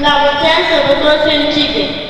老家什么时候去祭典？